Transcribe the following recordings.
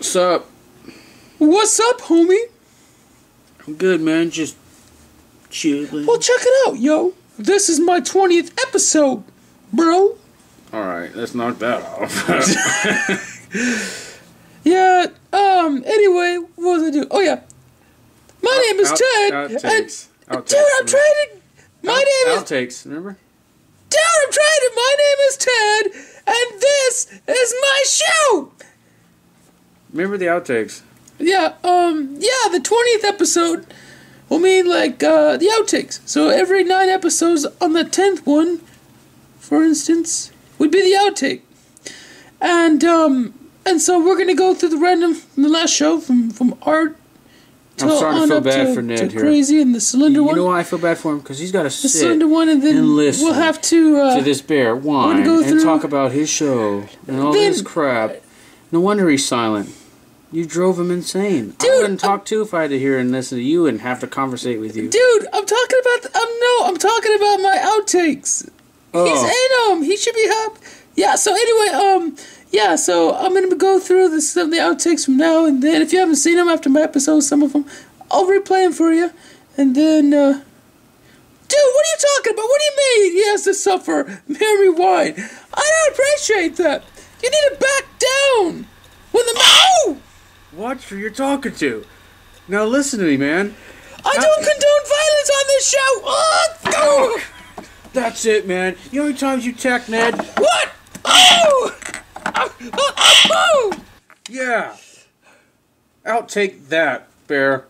What's up? What's up, homie? I'm good, man. Just chilling. Well, check it out, yo. This is my 20th episode, bro. Alright, let's knock that off. Yeah, anyway, what was I doing? Oh, yeah. My name is Ted. Outtakes. Dude, I'm trying to... My name is... Outtakes, remember? Dude, I'm trying to... My name is Ted, and this is my show! Remember the outtakes? Yeah, yeah, the 20th episode will mean, like, the outtakes. So every 9 episodes on the 10th one, for instance, would be the outtake. And so we're gonna go through the random from the last show, from art till I'm starting to feel bad for Ned here. Crazy and the cylinder one. You know why I feel bad for him? Because he's got to sit cylinder one and then listen. We'll have to this bear whine and talk about his show and all this crap. No wonder he's silent. You drove him insane. Dude, I wouldn't talk to you if I had to hear and listen to you and have to conversate with you. Dude, I'm talking about I'm talking about my outtakes. Oh. He's in them. He should be happy. Yeah, so anyway, yeah, so I'm going to go through the outtakes from now and then. If you haven't seen them after my episodes, some of them, I'll replay them for you. And then, dude, what are you talking about? What do you mean he has to suffer? Mary White. I don't appreciate that. You need to back down. When the oh! Watch who you're talking to. Now listen to me, man. I don't condone violence on this show. Oh, oh. That's it, man. You know how many times you attack Ned? What? Oh! Oh! Yeah. Outtake that, bear.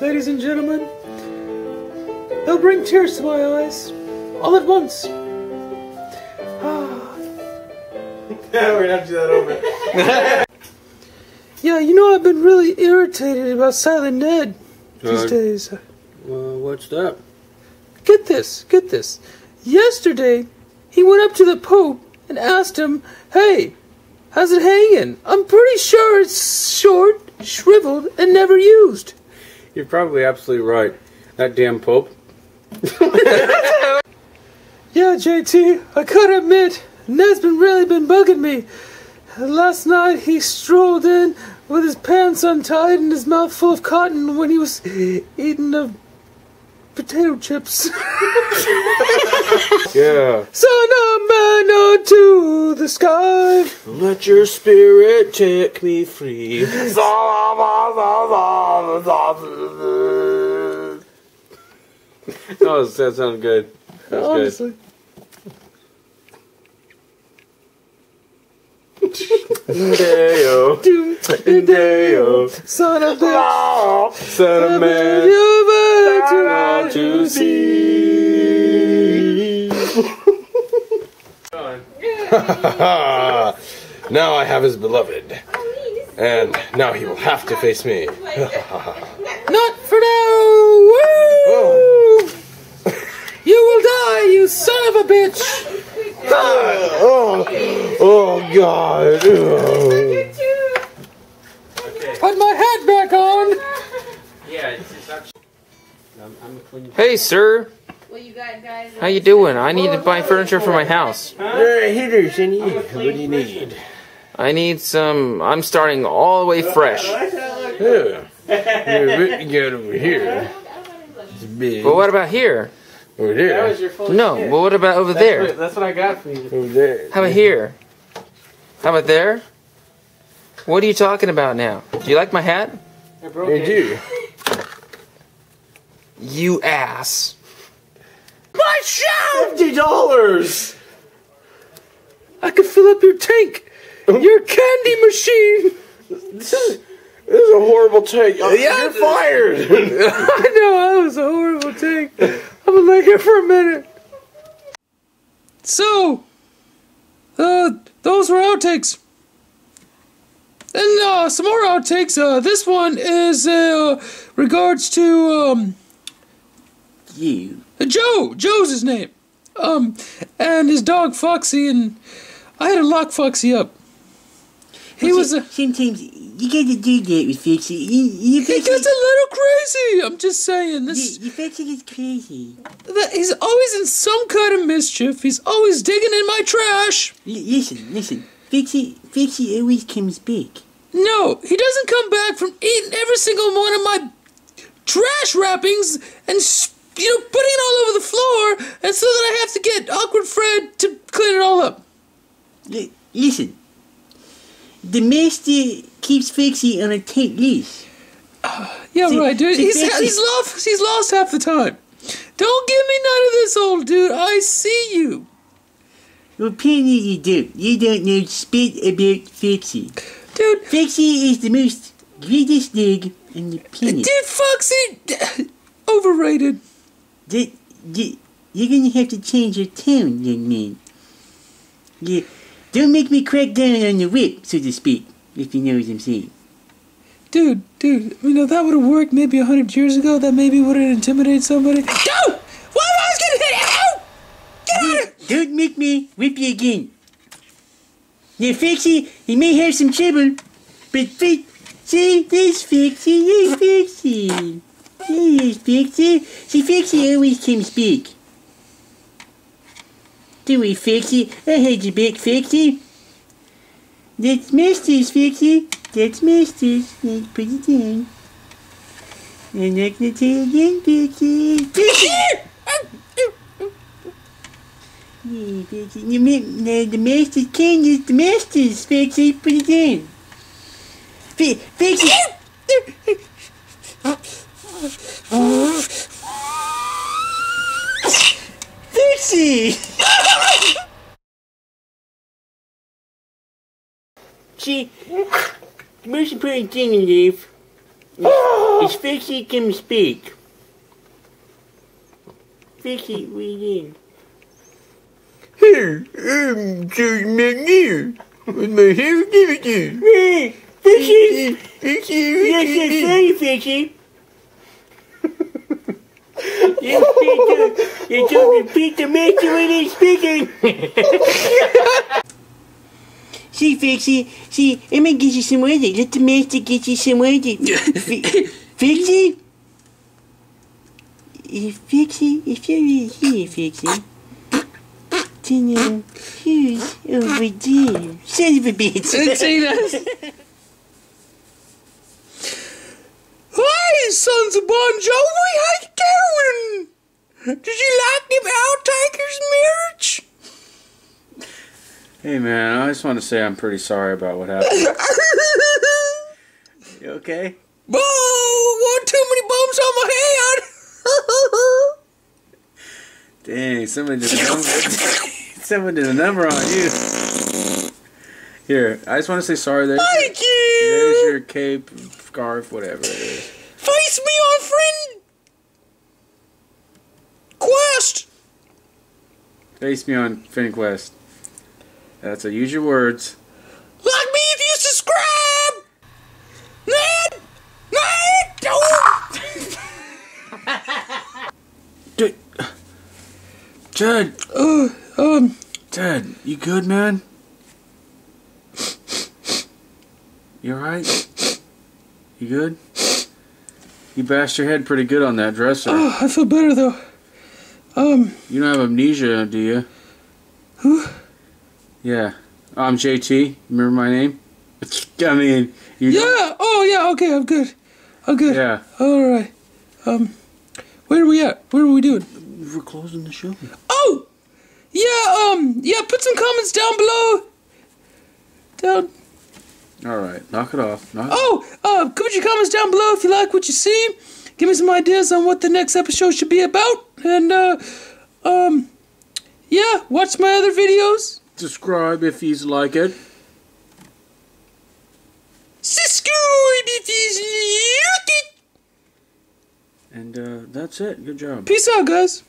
Ladies and gentlemen, they'll bring tears to my eyes, all at once. Ah. We're gonna have to do that over. Yeah, you know, I've been really irritated about Silent Ned these days. What's that? Get this, get this. Yesterday, he went up to the Pope and asked him, "Hey, how's it hanging? I'm pretty sure it's short, shriveled, and never used." You're probably absolutely right. That damn Pope. Yeah, JT, I gotta admit, Ned's really been bugging me. Last night he strolled in with his pants untied and his mouth full of cotton when he was eating a potato chips. Yeah. Son of man, unto the sky. Let your spirit take me free. Oh, that sounded good. That was honestly good. Deo. Son of man. Son of man. To see. Now I have his beloved, and now he will have to face me. Not for now. Woo! You will die, you son of a bitch. Oh God! Put my hat back on. Yeah, it's actually. Hey, sir. Well, you guys, how you doing? I need to buy furniture for my house. Heaters in you. What do you need? I need some. I'm starting all the way fresh. Yeah. You got over here. But what about here? Over there. No. Well, what about over there? That's what I got for you. Over there. How about here? How about there? What are you talking about now? Do you like my hat? I do. You ass. My show! $50! I could fill up your tank! Your candy machine! This is a horrible tank. You're fired! I know, I was a horrible tank. I'm gonna lay here for a minute. So, Those were outtakes. And some more outtakes. This one is regards to you. Joe. Joe's his name. And his dog Foxy, and I had to lock Foxy up. He was sometimes you gotta do that with Foxy. He gets a little crazy. I'm just saying this. You Foxy is crazy. That he's always in some kind of mischief. He's always digging in my trash. Listen. Foxy always comes back. No, he doesn't come back from eating every single one of my trash wrappings and putting it all over the floor, and so that I have to get Awkward Fred to clean it all up. Listen. The master keeps Foxy on a tight leash. Yeah, so, right, dude. So he's lost half the time. Don't give me none of this, old dude. I see you. Well, apparently you do. You don't know spit about Foxy. Dude. Foxy is the most greatest dog on the planet. Dude, Foxy... overrated. You're going to have to change your tone, young man. Yeah. Don't make me crack down on your whip, so to speak, if you know what I'm saying. Dude, you know, that would have worked maybe 100 years ago. That maybe would have intimidated somebody. No! Why am I going to hit it? Ow! Get out of here! Don't make me whip you again. Now, Foxy, he may have some trouble, but see, there's Foxy, See, Foxy always comes back. Do we, Foxy? I had you back, Foxy. That's Masters, Foxy. That's Masters. Let's put it down. I'm not gonna tell you again, Foxy. Foxy! Yeah, Foxy. No, the Masters can use the Masters, Foxy. Put it down. Foxy! Foxy! See, the most important thing in life is Foxy can speak. Foxy, what are you doing? Here, I'm George McNeil with my hair dividend. Hey, Foxy! Yes, sorry, Foxy. You told me Pete the Master when he's speaking. See, Foxy, I'm gonna get you some water. Let the master get you some water. Foxy? Foxy, if you're really here, Foxy, then who's over there? Son of a bitch. See that? Hi, sons of Bon Jovi, how you doing? Did you like them outtakers, marriage? Hey man, I just want to say I'm pretty sorry about what happened. You okay? Oh, one too many bumps on my hand! Dang, someone did a number on you. Here, I just want to say sorry. Thank you! There's your cape, scarf, whatever it is. Face me on friend... Quest! Face me on FinQuest. That's a use your words. Like me if you subscribe! Dude. Ted! Ted, you good, man? You alright? You good? You bashed your head pretty good on that dresser. Oh, I feel better though. You don't have amnesia, do you? Who? Yeah, I'm JT. Remember my name? I mean, you. Yeah. Don't... Oh, yeah. Okay, I'm good. Yeah. All right. Where are we at? What are we doing? We're closing the show. Oh, yeah. Yeah. Put some comments down below. All right. Knock it off. Put your comments down below if you like what you see. Give me some ideas on what the next episode should be about, and yeah. Watch my other videos. Subscribe if you like it. Subscribe if you like it. And that's it. Good job. Peace out, guys.